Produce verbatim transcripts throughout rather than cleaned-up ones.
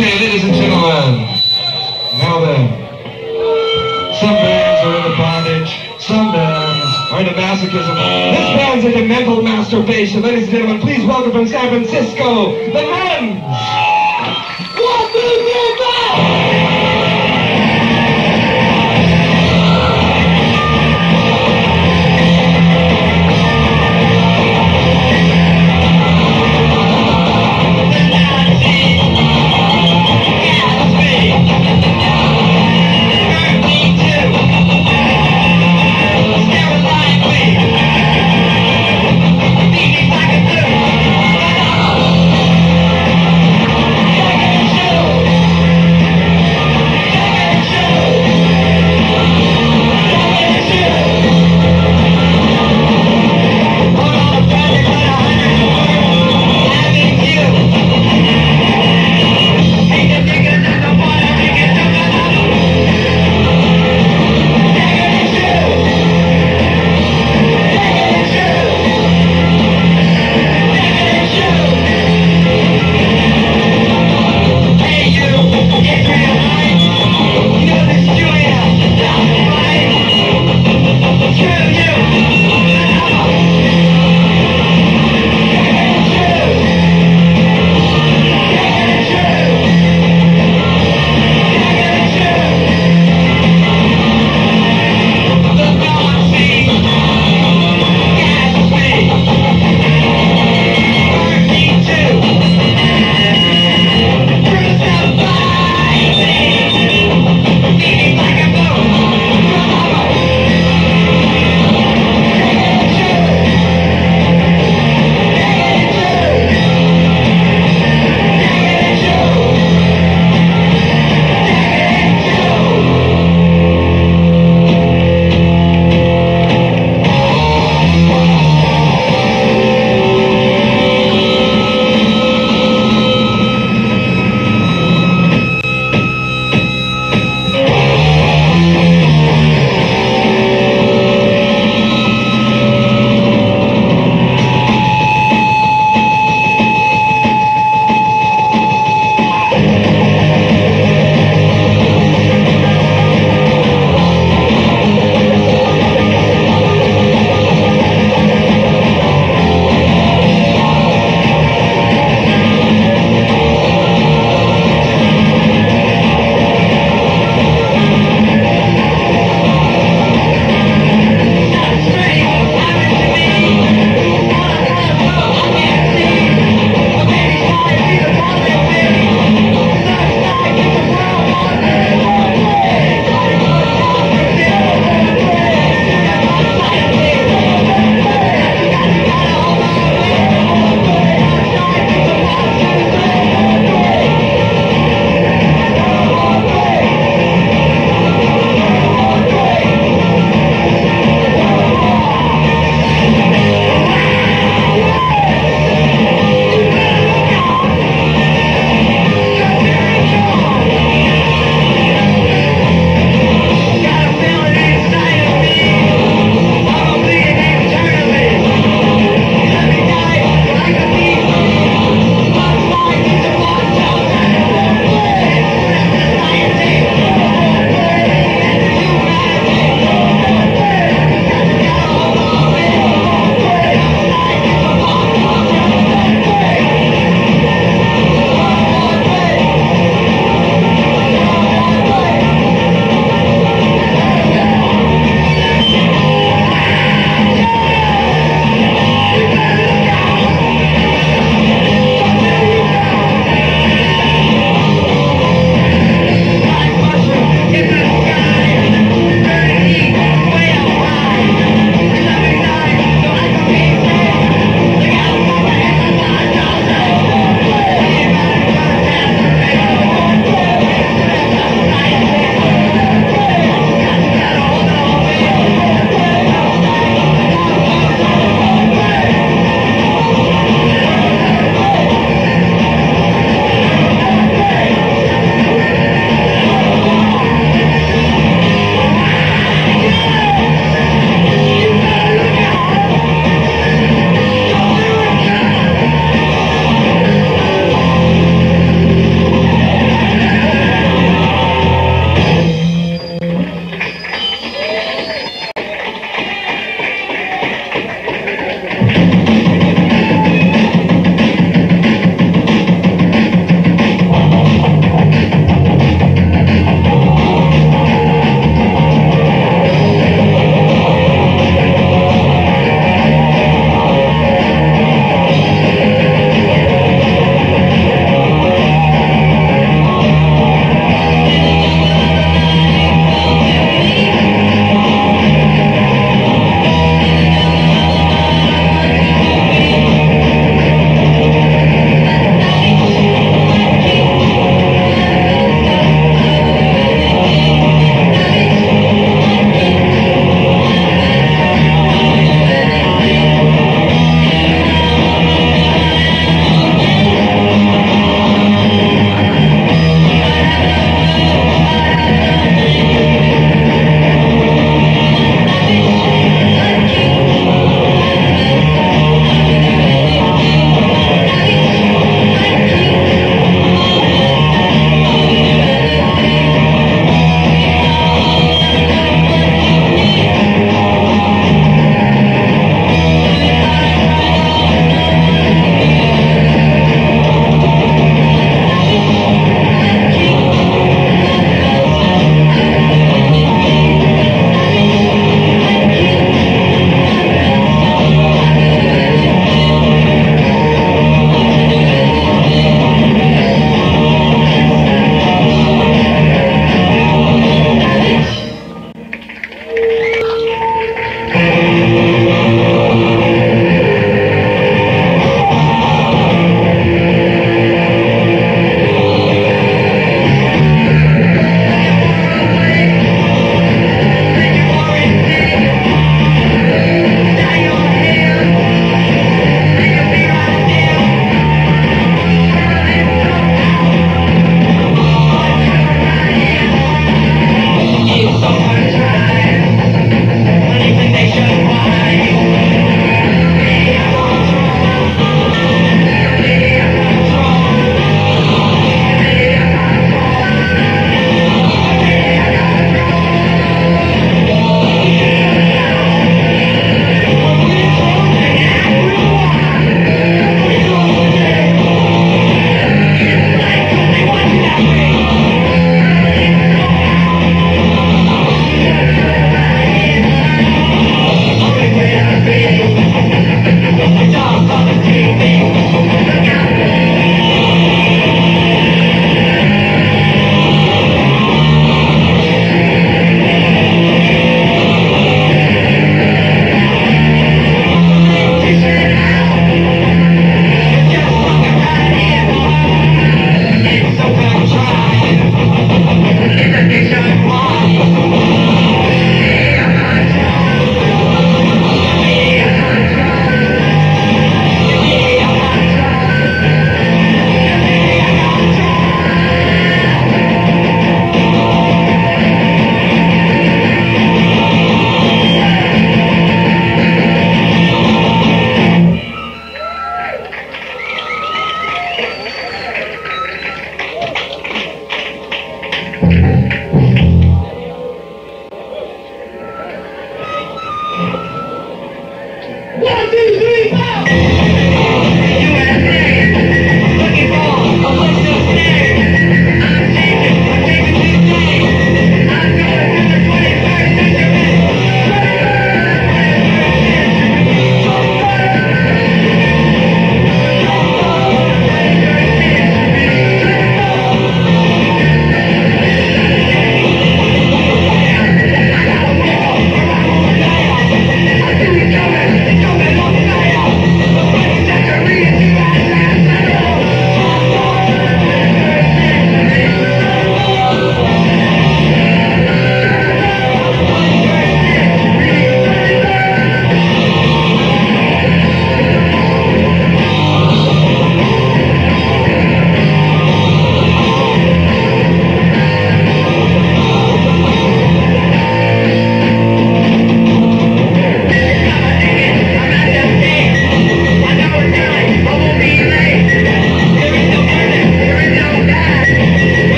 Okay, ladies and gentlemen, now then, some bands are into bondage, some bands are into masochism, this band's into mental masturbation. Ladies and gentlemen, please welcome from San Francisco, The Nuns! What do you know?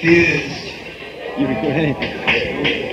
confused. You regret it.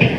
Come